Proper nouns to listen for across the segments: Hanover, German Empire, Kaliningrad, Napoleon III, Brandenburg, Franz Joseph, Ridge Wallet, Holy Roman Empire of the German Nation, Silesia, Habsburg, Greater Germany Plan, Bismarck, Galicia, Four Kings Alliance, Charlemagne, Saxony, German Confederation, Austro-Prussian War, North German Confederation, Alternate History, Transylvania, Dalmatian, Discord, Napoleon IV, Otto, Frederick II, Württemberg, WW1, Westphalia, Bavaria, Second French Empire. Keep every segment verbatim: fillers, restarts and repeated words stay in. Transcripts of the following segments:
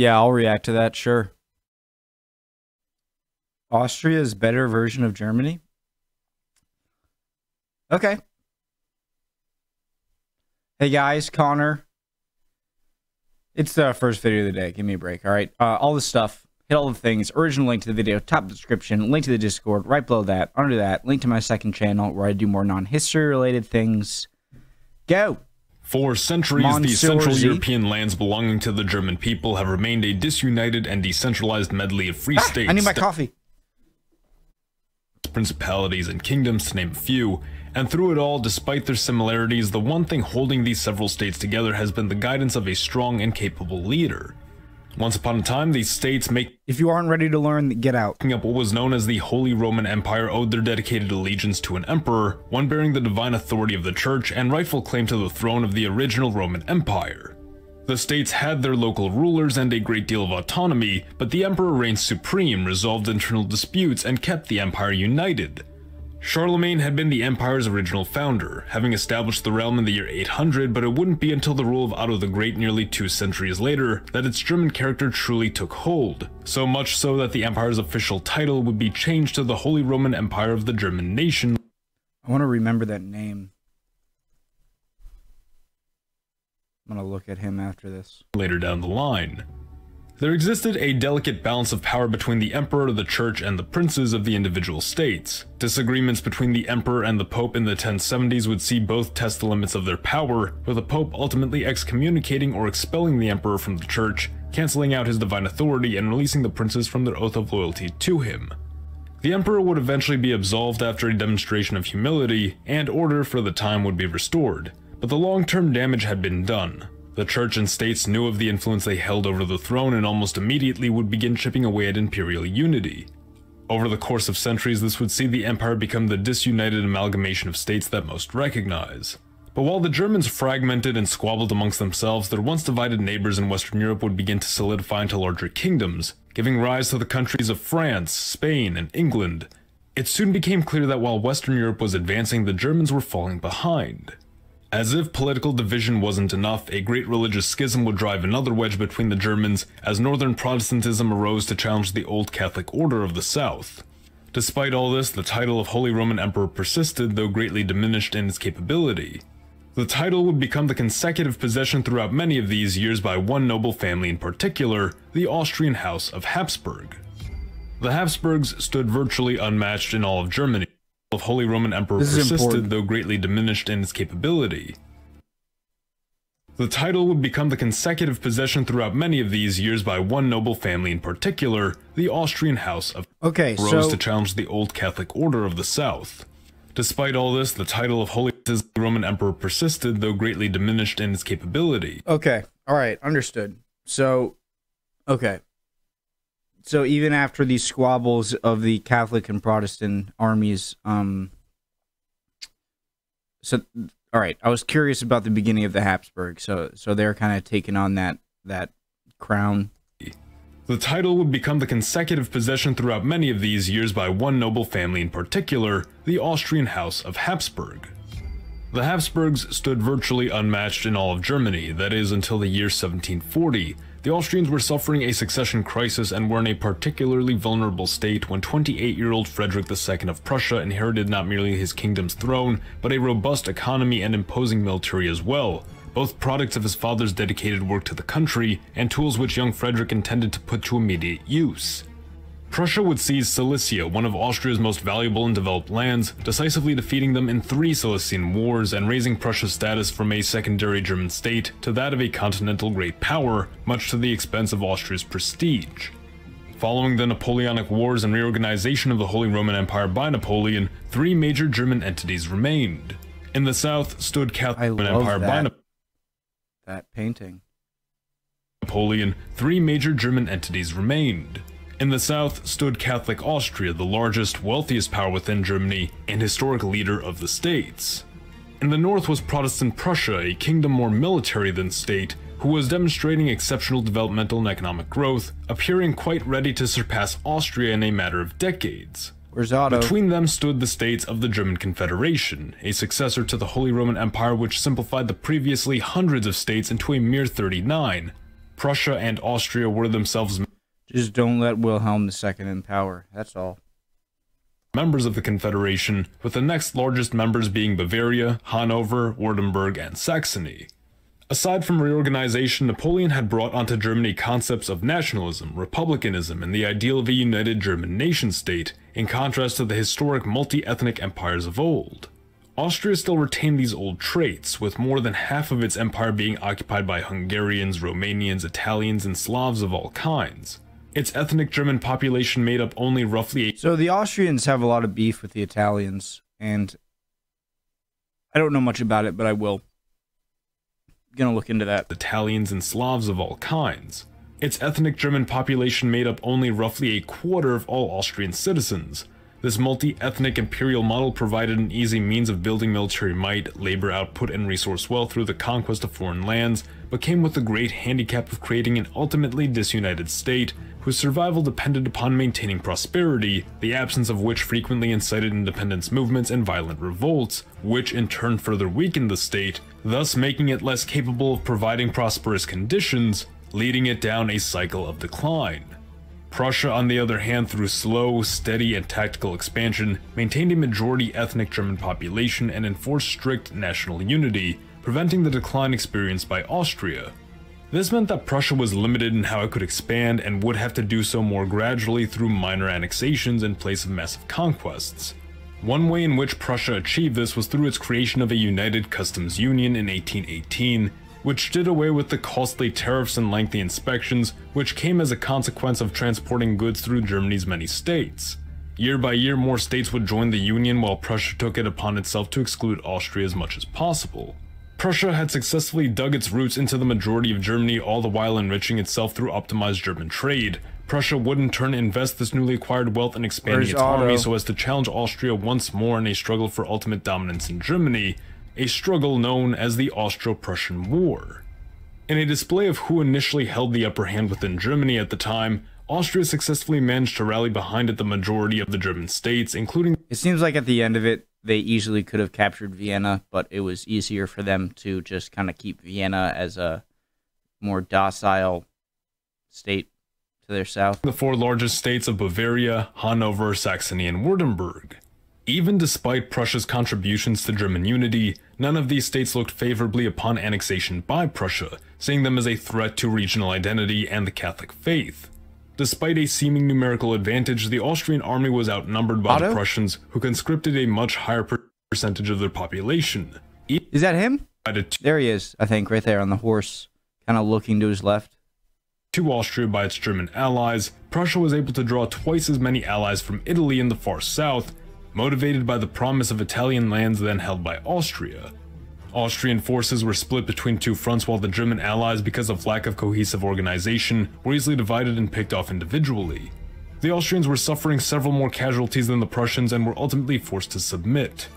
Yeah, I'll react to that, sure. Austria's better version of Germany? Okay. Hey guys, Connor. It's the first video of the day. Give me a break, all right? Uh, all this stuff, hit all the things. Original link to the video, top description, link to the Discord, right below that, under that, link to my second channel where I do more non-history-related things. Go! For centuries, Monsieur the Central Z. European lands belonging to the German people have remained a disunited and decentralized medley of free ah, states. I need my coffee. Principalities and kingdoms, to name a few. And through it all, despite their similarities, the one thing holding these several states together has been the guidance of a strong and capable leader. Once upon a time, these states make- If you aren't ready to learn, get out. Up what was known as the Holy Roman Empire owed their dedicated allegiance to an emperor, one bearing the divine authority of the church and rightful claim to the throne of the original Roman Empire. The states had their local rulers and a great deal of autonomy, but the emperor reigned supreme, resolved internal disputes, and kept the empire united. Charlemagne had been the empire's original founder, having established the realm in the year eight hundred, but it wouldn't be until the rule of Otto the Great nearly two centuries later that its German character truly took hold, so much so that the empire's official title would be changed to the Holy Roman Empire of the German Nation. I want to remember that name. I'm going to look at him after this. Later down the line. There existed a delicate balance of power between the emperor, the church, and the princes of the individual states. Disagreements between the emperor and the pope in the ten seventies would see both test the limits of their power, with the pope ultimately excommunicating or expelling the emperor from the church, cancelling out his divine authority and releasing the princes from their oath of loyalty to him. The emperor would eventually be absolved after a demonstration of humility, and order for the time would be restored, but the long-term damage had been done. The church and states knew of the influence they held over the throne and almost immediately would begin chipping away at imperial unity. Over the course of centuries, this would see the empire become the disunited amalgamation of states that most recognize. But while the Germans fragmented and squabbled amongst themselves, their once divided neighbors in Western Europe would begin to solidify into larger kingdoms, giving rise to the countries of France, Spain, and England. It soon became clear that while Western Europe was advancing, the Germans were falling behind. As if political division wasn't enough, a great religious schism would drive another wedge between the Germans as northern Protestantism arose to challenge the old Catholic order of the South. Despite all this, the title of Holy Roman Emperor persisted, though greatly diminished in its capability. The title would become the consecutive possession throughout many of these years by one noble family in particular, the Austrian House of Habsburg. The Habsburgs stood virtually unmatched in all of Germany. Of Holy Roman Emperor persisted, though greatly diminished in its capability. The title would become the consecutive possession throughout many of these years by one noble family in particular, the Austrian House of okay, rose so to challenge the old Catholic order of the South. Despite all this, the title of Holy Roman Emperor persisted, though greatly diminished in its capability. Okay, all right, understood. So, okay. So even after these squabbles of the Catholic and Protestant armies, um, so all right, I was curious about the beginning of the Habsburg. So, so they're kind of taking on that that crown. The title would become the consecutive possession throughout many of these years by one noble family in particular, the Austrian House of Habsburg. The Habsburgs stood virtually unmatched in all of Germany. That is, until the year seventeen forty. The Austrians were suffering a succession crisis and were in a particularly vulnerable state when twenty-eight-year-old Frederick the Second of Prussia inherited not merely his kingdom's throne, but a robust economy and imposing military as well, both products of his father's dedicated work to the country and tools which young Frederick intended to put to immediate use. Prussia would seize Silesia, one of Austria's most valuable and developed lands, decisively defeating them in three Silesian wars and raising Prussia's status from a secondary German state to that of a continental great power, much to the expense of Austria's prestige. Following the Napoleonic Wars and reorganization of the Holy Roman Empire by Napoleon, three major German entities remained. In the south stood Catholic Roman Empire that. by Napoleon. That painting. Napoleon, three major German entities remained. In the south stood Catholic Austria, the largest, wealthiest power within Germany, and historic leader of the states. In the north was Protestant Prussia, a kingdom more military than state, who was demonstrating exceptional developmental and economic growth, appearing quite ready to surpass Austria in a matter of decades. Where's Otto? Between them stood the states of the German Confederation, a successor to the Holy Roman Empire which simplified the previously hundreds of states into a mere thirty-nine. Prussia and Austria were themselves just don't let Wilhelm the Second in power, that's all. Members of the Confederation, with the next largest members being Bavaria, Hanover, Württemberg, and Saxony. Aside from reorganization, Napoleon had brought onto Germany concepts of nationalism, republicanism, and the ideal of a united German nation-state, in contrast to the historic multi-ethnic empires of old. Austria still retained these old traits, with more than half of its empire being occupied by Hungarians, Romanians, Italians, and Slavs of all kinds. Its ethnic German population made up only roughly... So the Austrians have a lot of beef with the Italians, and I don't know much about it, but I will. Gonna look into that. Italians and Slavs of all kinds. Its ethnic German population made up only roughly a quarter of all Austrian citizens. This multi-ethnic imperial model provided an easy means of building military might, labor output, and resource wealth through the conquest of foreign lands, but came with the great handicap of creating an ultimately disunited state, whose survival depended upon maintaining prosperity, the absence of which frequently incited independence movements and violent revolts, which in turn further weakened the state, thus making it less capable of providing prosperous conditions, leading it down a cycle of decline. Prussia, on the other hand, through slow, steady, and tactical expansion, maintained a majority ethnic German population and enforced strict national unity, preventing the decline experienced by Austria. This meant that Prussia was limited in how it could expand and would have to do so more gradually through minor annexations in place of massive conquests. One way in which Prussia achieved this was through its creation of a united customs union in eighteen eighteen, which did away with the costly tariffs and lengthy inspections, which came as a consequence of transporting goods through Germany's many states. Year by year, more states would join the Union, while Prussia took it upon itself to exclude Austria as much as possible. Prussia had successfully dug its roots into the majority of Germany, all the while enriching itself through optimized German trade. Prussia would in turn invest this newly acquired wealth in expanding its army so as to challenge Austria once more in a struggle for ultimate dominance in Germany, a struggle known as the Austro-Prussian War. In a display of who initially held the upper hand within Germany at the time, Austria successfully managed to rally behind it the majority of the German states, including... It seems like at the end of it, they easily could have captured Vienna, but it was easier for them to just kind of keep Vienna as a more docile state to their south. The four largest states of Bavaria, Hanover, Saxony, and Württemberg. Even despite Prussia's contributions to German unity, none of these states looked favorably upon annexation by Prussia, seeing them as a threat to regional identity and the Catholic faith. Despite a seeming numerical advantage, the Austrian army was outnumbered by Otto? the Prussians, who conscripted a much higher percentage of their population. Is that him? There he is, I think, right there on the horse, kind of looking to his left. To Austria by its German allies, Prussia was able to draw twice as many allies from Italy in the far south, motivated by the promise of Italian lands then held by Austria. Austrian forces were split between two fronts, while the German allies, because of lack of cohesive organization, were easily divided and picked off individually. The Austrians were suffering several more casualties than the Prussians and were ultimately forced to submit.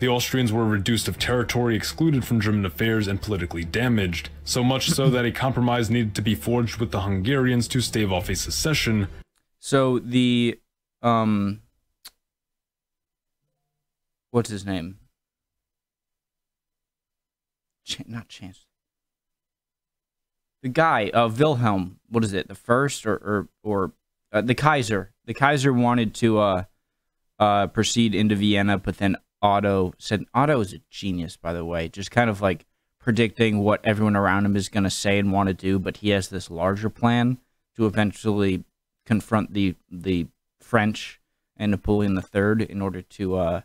The Austrians were reduced of territory, excluded from German affairs, and politically damaged, so much so that a compromise needed to be forged with the Hungarians to stave off a secession. So the, um... what's his name? Ch not Chance. The guy, uh, Wilhelm. What is it? The first, or or or uh, the Kaiser? The Kaiser wanted to uh, uh, proceed into Vienna, but then Otto said, Otto is a genius, by the way. Just kind of like predicting what everyone around him is going to say and want to do, but he has this larger plan to eventually confront the the French and Napoleon the Third in order to. Uh,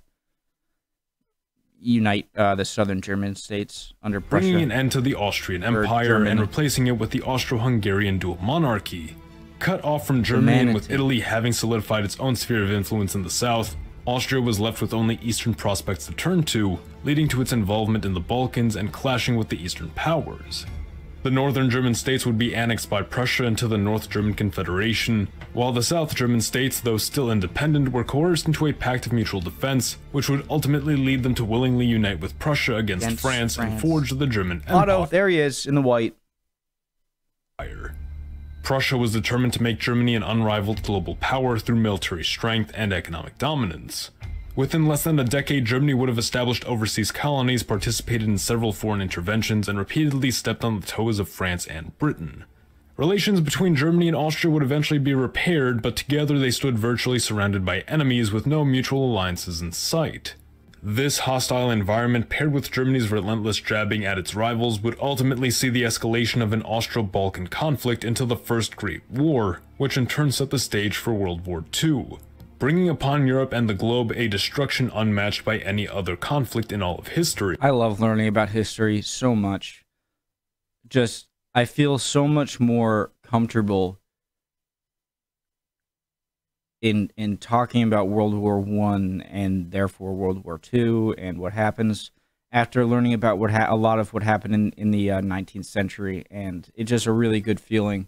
unite uh, the southern German states under Prussia. Bringing an end to the Austrian Empire and replacing it with the Austro-Hungarian dual monarchy. Cut off from Germany Humanity. and with Italy having solidified its own sphere of influence in the south, Austria was left with only eastern prospects to turn to, leading to its involvement in the Balkans and clashing with the eastern powers. The northern German states would be annexed by Prussia into the North German Confederation, while the South German states, though still independent, were coerced into a pact of mutual defense, which would ultimately lead them to willingly unite with Prussia against, against France, France and forge the German Empire. Otto, there he is, in the white. Prussia was determined to make Germany an unrivaled global power through military strength and economic dominance. Within less than a decade, Germany would have established overseas colonies, participated in several foreign interventions, and repeatedly stepped on the toes of France and Britain. Relations between Germany and Austria would eventually be repaired, but together they stood virtually surrounded by enemies with no mutual alliances in sight. This hostile environment, paired with Germany's relentless jabbing at its rivals, would ultimately see the escalation of an Austro-Balkan conflict until the First Great War, which in turn set the stage for World War Two, bringing upon Europe and the globe a destruction unmatched by any other conflict in all of history. I love learning about history so much. Just, I feel so much more comfortable in in talking about World War One and therefore World War Two and what happens after learning about what ha a lot of what happened in, in the uh, nineteenth century. And it's just a really good feeling,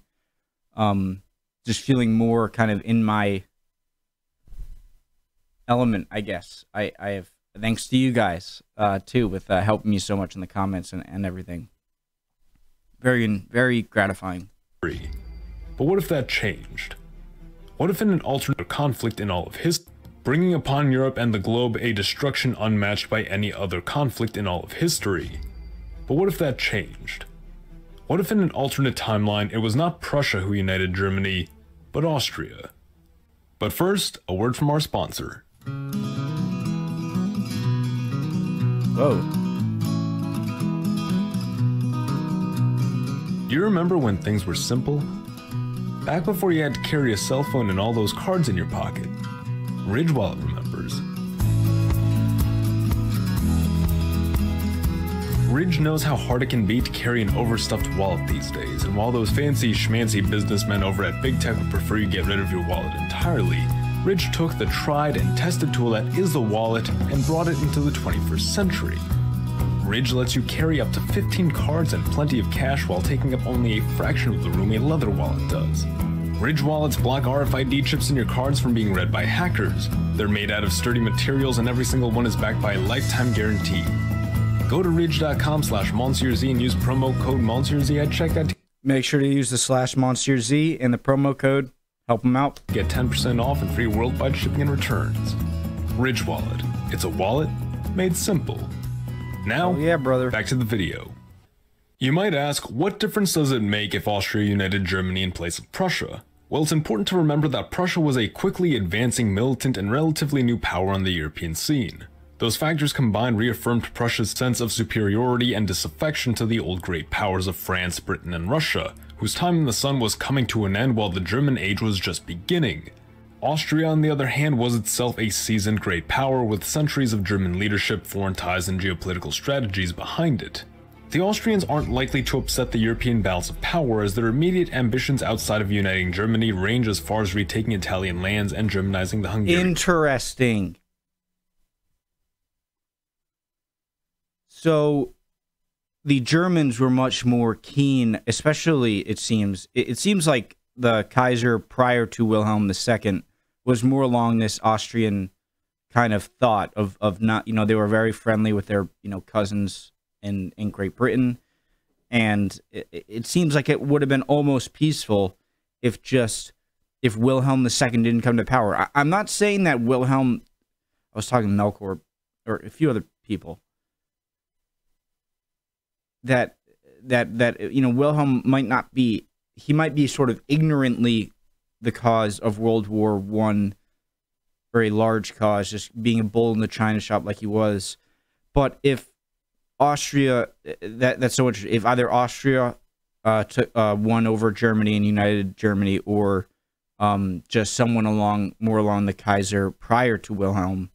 um, just feeling more kind of in my element, I guess. I, I have, thanks to you guys, uh, too, with uh, helping me so much in the comments and, and everything. Very, very gratifying. But what if that changed? What if in an alternate conflict in all of history, bringing upon Europe and the globe a destruction unmatched by any other conflict in all of history? But what if that changed? What if in an alternate timeline it was not Prussia who united Germany, but Austria? But first, a word from our sponsor. Whoa. Do you remember when things were simple? Back before you had to carry a cell phone and all those cards in your pocket. Ridge Wallet remembers. Ridge knows how hard it can be to carry an overstuffed wallet these days, and while those fancy schmancy businessmen over at Big Tech would prefer you get rid of your wallet entirely, Ridge took the tried and tested tool that is the wallet and brought it into the twenty-first century. Ridge lets you carry up to fifteen cards and plenty of cash while taking up only a fraction of the room a leather wallet does. Ridge wallets block R F I D chips in your cards from being read by hackers. They're made out of sturdy materials and every single one is backed by a lifetime guarantee. Go to ridge dot com slash Monsieur Z and use promo code Monsieur Z at checkout. Make sure to use the slash Monsieur Z and the promo code. Help them out. Get ten percent off and free worldwide shipping and returns. Ridge Wallet. It's a wallet made simple. Now, oh yeah, brother. Back to the video. You might ask, what difference does it make if Austria united Germany in place of Prussia? Well, it's important to remember that Prussia was a quickly advancing, militant, and relatively new power on the European scene. Those factors combined reaffirmed Prussia's sense of superiority and disaffection to the old great powers of France, Britain, and Russia, whose time in the sun was coming to an end while the German age was just beginning. Austria, on the other hand, was itself a seasoned great power with centuries of German leadership, foreign ties, and geopolitical strategies behind it. The Austrians aren't likely to upset the European balance of power, as their immediate ambitions outside of uniting Germany range as far as retaking Italian lands and Germanizing the Hungarian. Interesting. So, the Germans were much more keen, especially, it seems, it, it seems like the Kaiser prior to Wilhelm the Second was more along this Austrian kind of thought of, of not, you know, they were very friendly with their, you know, cousins in, in Great Britain. And it, it seems like it would have been almost peaceful if just, if Wilhelm the Second didn't come to power. I, I'm not saying that Wilhelm, I was talking to Melchior or a few other people, that, that, that, you know, Wilhelm might not be, he might be sort of ignorantly the cause of World War One, or a large cause, just being a bull in the china shop like he was. But if Austria, that that's so interesting, if either Austria uh, took, uh, won over Germany and united Germany, or um, just someone along, more along the Kaiser prior to Wilhelm,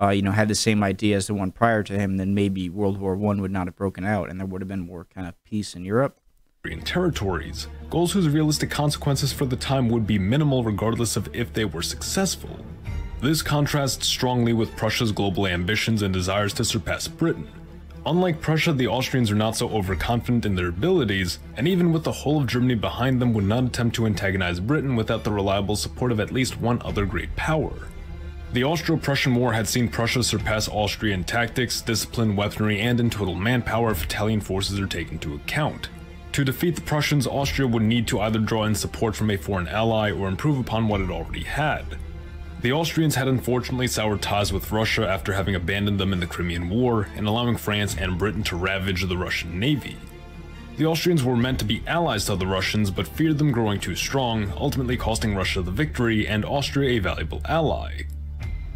uh, you know, had the same idea as the one prior to him, then maybe World War One would not have broken out and there would have been more kind of peace in Europe. Territories, goals whose realistic consequences for the time would be minimal regardless of if they were successful. This contrasts strongly with Prussia's global ambitions and desires to surpass Britain. Unlike Prussia, the Austrians are not so overconfident in their abilities, and even with the whole of Germany behind them would not attempt to antagonize Britain without the reliable support of at least one other great power. The Austro-Prussian War had seen Prussia surpass Austria in tactics, discipline, weaponry, and in total manpower if Italian forces are taken into account. To defeat the Prussians, Austria would need to either draw in support from a foreign ally or improve upon what it already had. The Austrians had unfortunately soured ties with Russia after having abandoned them in the Crimean War and allowing France and Britain to ravage the Russian Navy. The Austrians were meant to be allies to the Russians but feared them growing too strong, ultimately costing Russia the victory and Austria a valuable ally.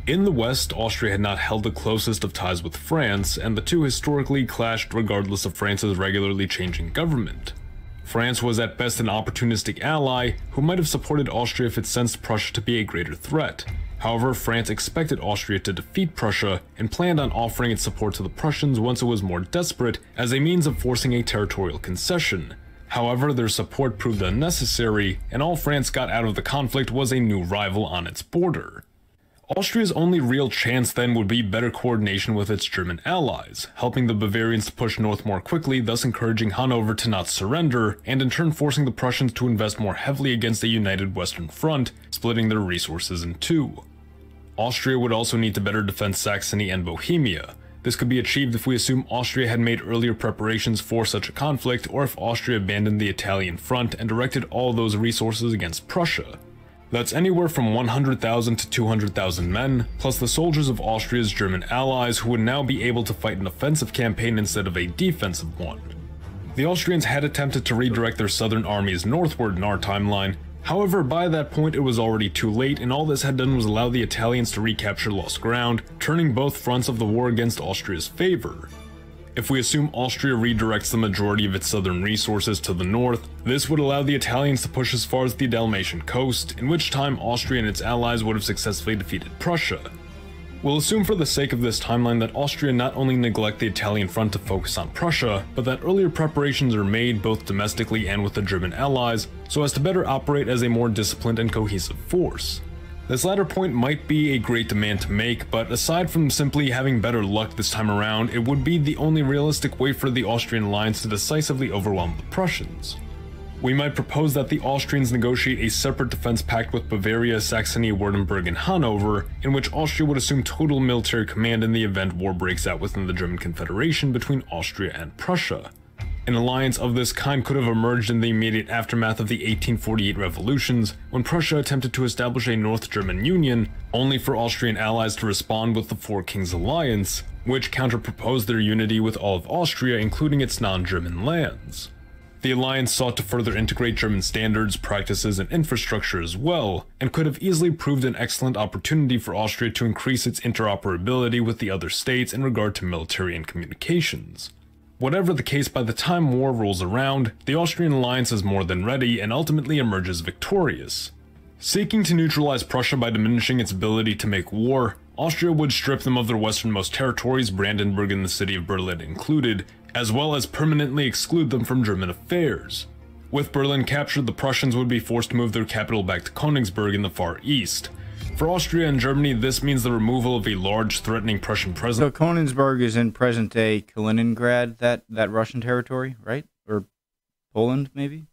In the West, Austria had not held the closest of ties with France, and the two historically clashed regardless of France's regularly changing government. France was at best an opportunistic ally who might have supported Austria if it sensed Prussia to be a greater threat. However, France expected Austria to defeat Prussia and planned on offering its support to the Prussians once it was more desperate as a means of forcing a territorial concession. However, their support proved unnecessary, and all France got out of the conflict was a new rival on its border. Austria's only real chance then would be better coordination with its German allies, helping the Bavarians to push north more quickly, thus encouraging Hanover to not surrender, and in turn forcing the Prussians to invest more heavily against a united Western front, splitting their resources in two. Austria would also need to better defend Saxony and Bohemia. This could be achieved if we assume Austria had made earlier preparations for such a conflict, or if Austria abandoned the Italian front and directed all those resources against Prussia. That's anywhere from one hundred thousand to two hundred thousand men, plus the soldiers of Austria's German allies who would now be able to fight an offensive campaign instead of a defensive one. The Austrians had attempted to redirect their southern armies northward in our timeline, however by that point it was already too late, and all this had done was allow the Italians to recapture lost ground, turning both fronts of the war against Austria's favor. If we assume Austria redirects the majority of its southern resources to the north, this would allow the Italians to push as far as the Dalmatian coast, in which time Austria and its allies would have successfully defeated Prussia. We'll assume for the sake of this timeline that Austria not only neglect the Italian front to focus on Prussia, but that earlier preparations are made both domestically and with the German allies, so as to better operate as a more disciplined and cohesive force. This latter point might be a great demand to make, but aside from simply having better luck this time around, it would be the only realistic way for the Austrian alliance to decisively overwhelm the Prussians. We might propose that the Austrians negotiate a separate defense pact with Bavaria, Saxony, Württemberg, and Hanover, in which Austria would assume total military command in the event war breaks out within the German Confederation between Austria and Prussia. An alliance of this kind could have emerged in the immediate aftermath of the eighteen forty-eight revolutions, when Prussia attempted to establish a North German Union, only for Austrian allies to respond with the Four Kings Alliance, which counterproposed their unity with all of Austria, including its non-German lands. The alliance sought to further integrate German standards, practices, and infrastructure as well, and could have easily proved an excellent opportunity for Austria to increase its interoperability with the other states in regard to military and communications. Whatever the case, by the time war rolls around, the Austrian alliance is more than ready and ultimately emerges victorious. Seeking to neutralize Prussia by diminishing its ability to make war, Austria would strip them of their westernmost territories, Brandenburg and the city of Berlin included, as well as permanently exclude them from German affairs. With Berlin captured, the Prussians would be forced to move their capital back to Königsberg in the Far East. For Austria and Germany, this means the removal of a large, threatening Prussian presence. So Königsberg is in present-day Kaliningrad, that, that Russian territory, right? Or Poland, maybe?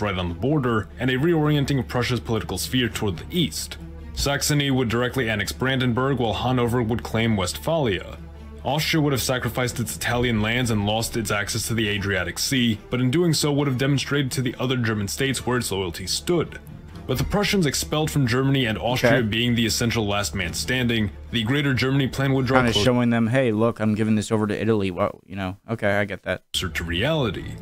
Right on the border, and a reorienting of Prussia's political sphere toward the east. Saxony would directly annex Brandenburg, while Hanover would claim Westphalia. Austria would have sacrificed its Italian lands and lost its access to the Adriatic Sea, but in doing so would have demonstrated to the other German states where its loyalty stood. With the Prussians expelled from Germany and Austria okay. being the essential last man standing, the Greater Germany Plan would draw kind of closer showing them, hey, look, I'm giving this over to Italy. Whoa, you know, okay, I get that. To reality.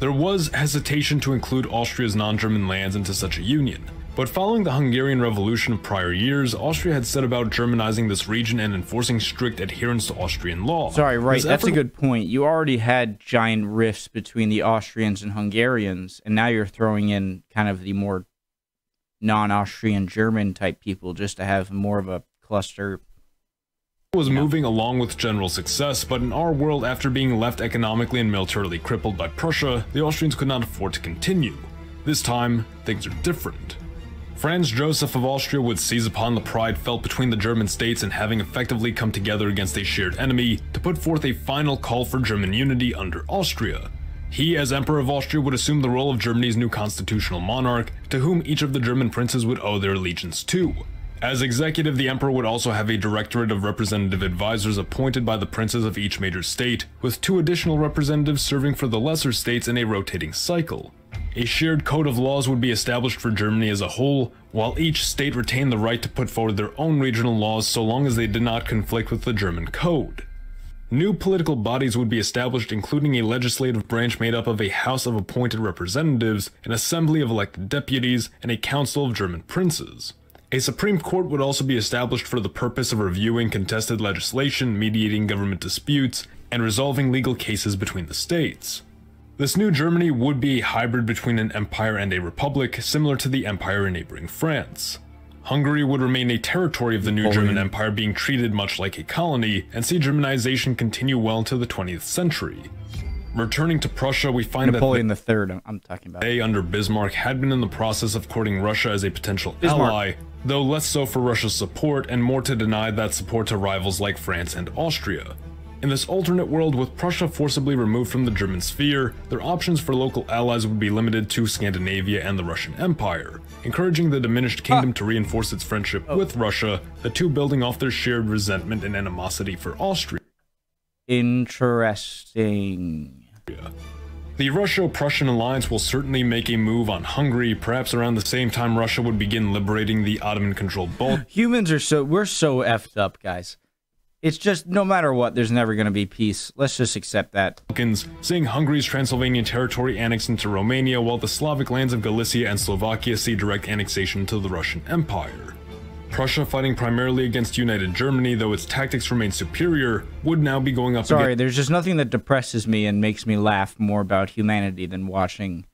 There was hesitation to include Austria's non-German lands into such a union, but following the Hungarian Revolution of prior years, Austria had set about Germanizing this region and enforcing strict adherence to Austrian law. Sorry, right, this that's effort... a good point. You already had giant rifts between the Austrians and Hungarians, and now you're throwing in kind of the more non-Austrian German type people just to have more of a cluster. It was moving along with general success, but in our world, after being left economically and militarily crippled by Prussia, the Austrians could not afford to continue. This time, things are different. Franz Joseph of Austria would seize upon the pride felt between the German states in having effectively come together against a shared enemy to put forth a final call for German unity under Austria. He, as Emperor of Austria, would assume the role of Germany's new constitutional monarch, to whom each of the German princes would owe their allegiance to. As executive, the Emperor would also have a directorate of representative advisors appointed by the princes of each major state, with two additional representatives serving for the lesser states in a rotating cycle. A shared code of laws would be established for Germany as a whole, while each state retained the right to put forward their own regional laws so long as they did not conflict with the German code. New political bodies would be established, including a legislative branch made up of a House of Appointed Representatives, an Assembly of Elected Deputies, and a Council of German Princes. A Supreme Court would also be established for the purpose of reviewing contested legislation, mediating government disputes, and resolving legal cases between the states. This new Germany would be a hybrid between an empire and a republic, similar to the empire in neighboring France. Hungary would remain a territory of the new German Empire, being treated much like a colony, and see Germanization continue well into the twentieth century. Returning to Prussia, we find Napoleon that Napoleon the third, I'm talking about. They, under Bismarck, had been in the process of courting Russia as a potential Bismarck. ally, though less so for Russia's support and more to deny that support to rivals like France and Austria. In this alternate world, with Prussia forcibly removed from the German sphere, their options for local allies would be limited to Scandinavia and the Russian Empire, encouraging the diminished kingdom ah. to reinforce its friendship oh. with Russia, the two building off their shared resentment and animosity for Austria. Interesting. The Russo-Prussian alliance will certainly make a move on Hungary, perhaps around the same time Russia would begin liberating the Ottoman-controlled Balkans. Humans are so... we're so effed up, guys. It's just, no matter what, there's never going to be peace. Let's just accept that. Seeing Hungary's Transylvanian territory annexed into Romania, while the Slavic lands of Galicia and Slovakia see direct annexation to the Russian Empire. Prussia, fighting primarily against United Germany, though its tactics remained superior, would now be going up... Sorry, there's just nothing that depresses me and makes me laugh more about humanity than watching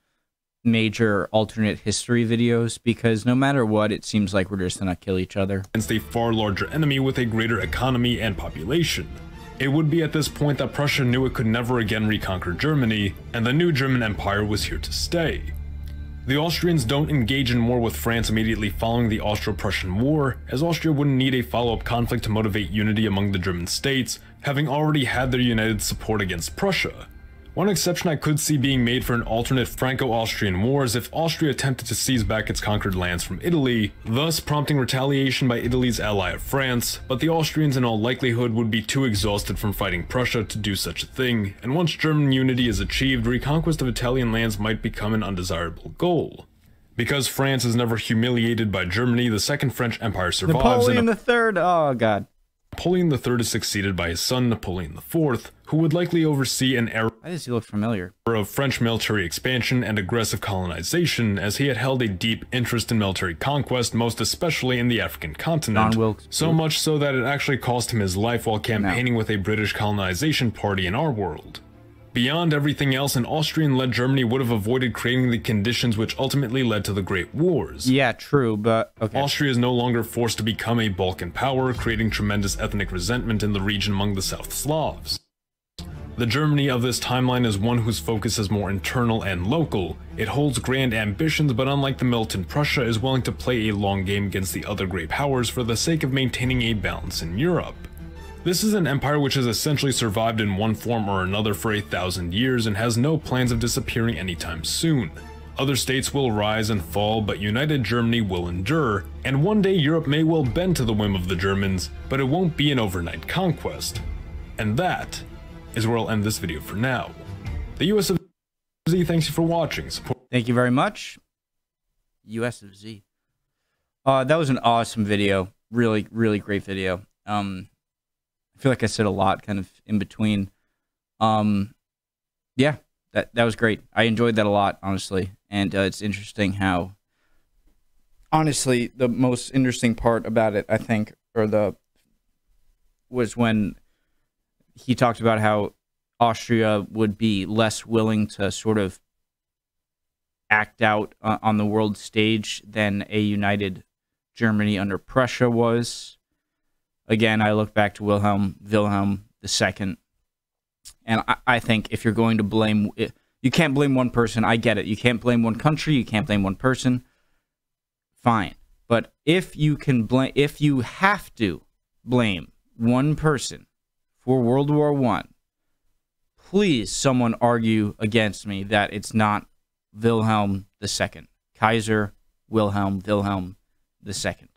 major alternate history videos, because no matter what, it seems like we're just gonna kill each other. Against a far larger enemy with a greater economy and population. It would be at this point that Prussia knew it could never again reconquer Germany, and the new German Empire was here to stay. The Austrians don't engage in war with France immediately following the Austro-Prussian War, as Austria wouldn't need a follow-up conflict to motivate unity among the German states, having already had their united support against Prussia. One exception I could see being made for an alternate Franco-Austrian war is if Austria attempted to seize back its conquered lands from Italy, thus prompting retaliation by Italy's ally of France, but the Austrians in all likelihood would be too exhausted from fighting Prussia to do such a thing, and once German unity is achieved, reconquest of Italian lands might become an undesirable goal. Because France is never humiliated by Germany, the Second French Empire survives. Napoleon the third, oh god. Napoleon the third is succeeded by his son, Napoleon the fourth, who would likely oversee an era Why does he look familiar? of French military expansion and aggressive colonization, as he had held a deep interest in military conquest, most especially in the African continent, so much so that it actually cost him his life while campaigning no. with a British colonization party in our world. Beyond everything else, an Austrian-led Germany would have avoided creating the conditions which ultimately led to the Great Wars. Yeah, true, but... Okay. Austria is no longer forced to become a Balkan power, creating tremendous ethnic resentment in the region among the South Slavs. The Germany of this timeline is one whose focus is more internal and local. It holds grand ambitions, but unlike the militant Prussia, is willing to play a long game against the other great powers for the sake of maintaining a balance in Europe. This is an empire which has essentially survived in one form or another for a thousand years and has no plans of disappearing anytime soon. Other states will rise and fall, but United Germany will endure, and one day Europe may well bend to the whim of the Germans, but it won't be an overnight conquest. And that is where I'll end this video for now. The U S of Z thanks you for watching. Support Thank you very much, U S of Z. Uh, that was an awesome video. Really, really great video. Um... I feel like I said a lot kind of in between. Um, yeah, that, that was great. I enjoyed that a lot, honestly. And uh, it's interesting how, honestly, the most interesting part about it, I think, or the, was when he talked about how Austria would be less willing to sort of act out uh, on the world stage than a united Germany under Prussia was. Again, I look back to Wilhelm, Wilhelm the second, and I, I think if you're going to blame, you can't blame one person, I get it. You can't blame one country, you can't blame one person, fine. But if you can blame, if you have to blame one person for World War One, please someone argue against me that it's not Wilhelm the second. Kaiser Wilhelm, Wilhelm the second.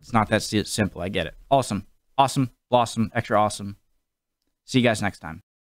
It's not that simple. I get it. Awesome. Awesome. Blossom. Extra awesome. See you guys next time.